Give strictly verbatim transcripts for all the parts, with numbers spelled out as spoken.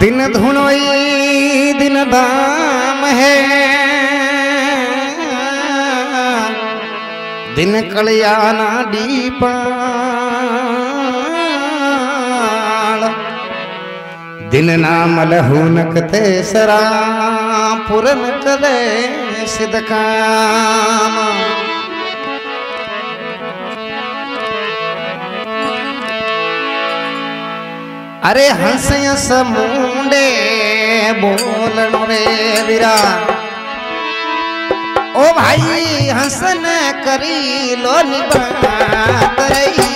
दिन धुनोई दिन दाम है, दिन कल्याण दीपाल, दिन नाम लहूनक तेसरा पुरन करे सिद्ध काम। अरे हंस हंस मुंडे बोलन रे वीरा, ओ भाई हंसन करी लो निबात रही।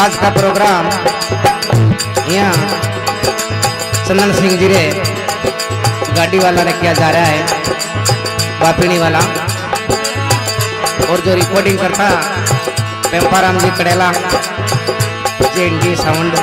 आज का प्रोग्राम यहाँ चंदन सिंह जी रे गाड़ी वाला ने किया जा रहा है, बापिणी वाला। और जो रिकॉर्डिंग करता पेपाराम जी कड़ेला जे एन डी साउंड।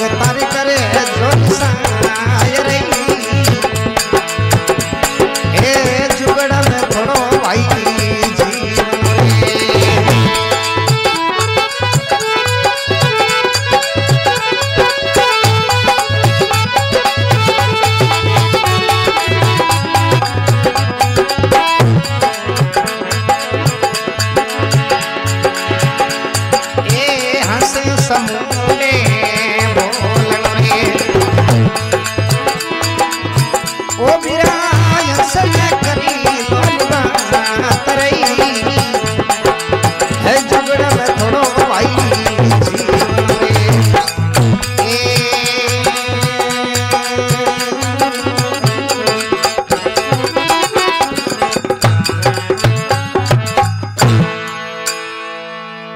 भगतारी करे जो निशान।